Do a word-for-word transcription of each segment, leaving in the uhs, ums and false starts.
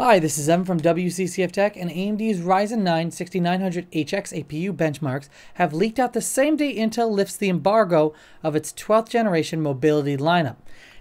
Hi, this is Em from W C C F Tech, and A M D's Ryzen nine sixty-nine hundred H X A P U benchmarks have leaked out the same day Intel lifts the embargo of its twelfth generation mobility lineup.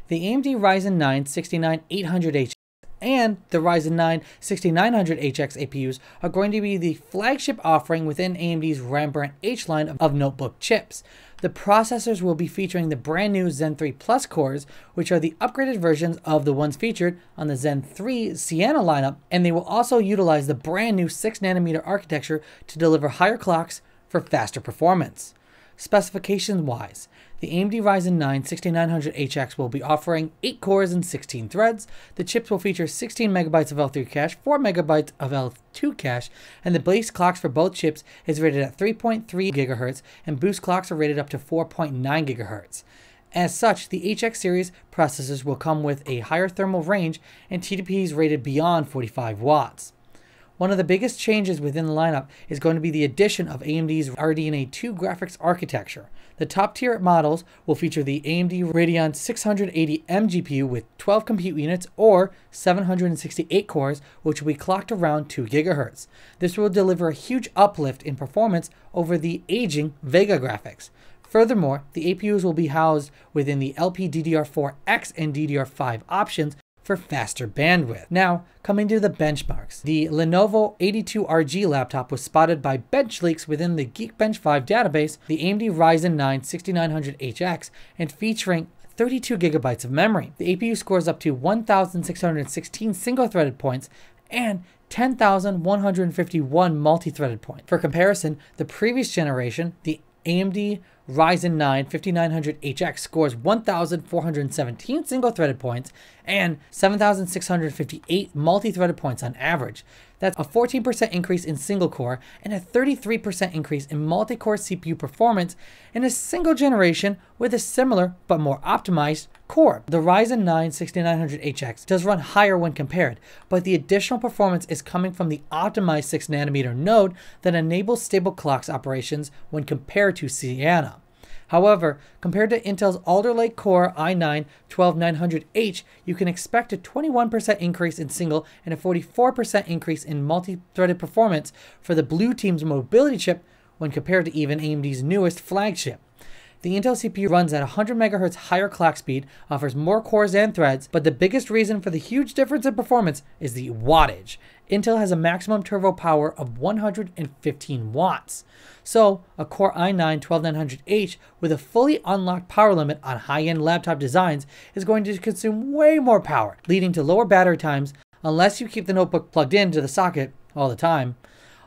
The A M D Ryzen nine sixty-nine eight hundred H and the Ryzen nine sixty-nine hundred H X A P Us are going to be the flagship offering within A M D's Rembrandt H line of notebook chips. The processors will be featuring the brand new Zen three Plus cores, which are the upgraded versions of the ones featured on the Zen three Sienna lineup, and they will also utilize the brand new six nanometer architecture to deliver higher clocks for faster performance. Specifications-wise, the A M D Ryzen nine sixty-nine hundred H X will be offering eight cores and sixteen threads. The chips will feature sixteen megabytes of L three cache, four megabytes of L two cache, and the base clocks for both chips is rated at three point three gigahertz, and boost clocks are rated up to four point nine gigahertz. As such, the H X series processors will come with a higher thermal range and T D Ps rated beyond forty-five watts. One of the biggest changes within the lineup is going to be the addition of A M D's R D N A two graphics architecture. The top-tier models will feature the A M D Radeon six eighty M G P U with twelve compute units or seven hundred sixty-eight cores, which will be clocked around two gigahertz. This will deliver a huge uplift in performance over the aging Vega graphics. Furthermore, the A P Us will be housed within the L P D D R four X and D D R five options for faster bandwidth. Now, coming to the benchmarks. The Lenovo eighty-two R G laptop was spotted by bench leaks within the Geekbench five database, the A M D Ryzen nine sixty-nine hundred H X, and featuring thirty-two gigabytes of memory. The A P U scores up to one thousand six hundred sixteen single-threaded points and ten thousand one hundred fifty-one multi-threaded points. For comparison, the previous generation, the A M D Ryzen nine fifty-nine hundred H X scores one thousand four hundred seventeen single-threaded points and seven thousand six hundred fifty-eight multi-threaded points on average. That's a fourteen percent increase in single-core and a thirty-three percent increase in multi-core C P U performance in a single generation with a similar but more optimized core. The Ryzen nine sixty-nine hundred H X does run higher when compared, but the additional performance is coming from the optimized six nanometer node that enables stable clocks operations when compared to Sienna. However, compared to Intel's Alder Lake Core i nine twelve nine hundred H, you can expect a twenty-one percent increase in single and a forty-four percent increase in multi-threaded performance for the Blue Team's mobility chip when compared to even A M D's newest flagship. The Intel C P U runs at one hundred megahertz higher clock speed, offers more cores and threads, but the biggest reason for the huge difference in performance is the wattage. Intel has a maximum turbo power of one hundred fifteen watts. So, a Core i nine twelve nine hundred H with a fully unlocked power limit on high-end laptop designs is going to consume way more power, leading to lower battery times unless you keep the notebook plugged into the socket all the time.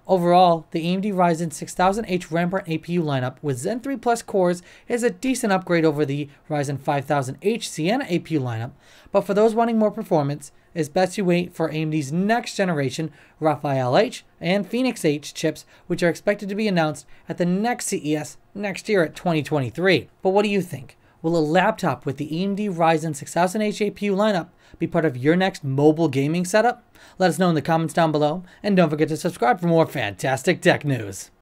Overall, the A M D Ryzen six thousand H Rembrandt A P U lineup with Zen three Plus cores is a decent upgrade over the Ryzen five thousand H Sienna A P U lineup, but for those wanting more performance, it's best you wait for A M D's next generation Raphael H and Phoenix H chips, which are expected to be announced at the next C E S next year at twenty twenty-three. But what do you think? Will a laptop with the A M D Ryzen six thousand H A P U lineup be part of your next mobile gaming setup? Let us know in the comments down below, and don't forget to subscribe for more fantastic tech news.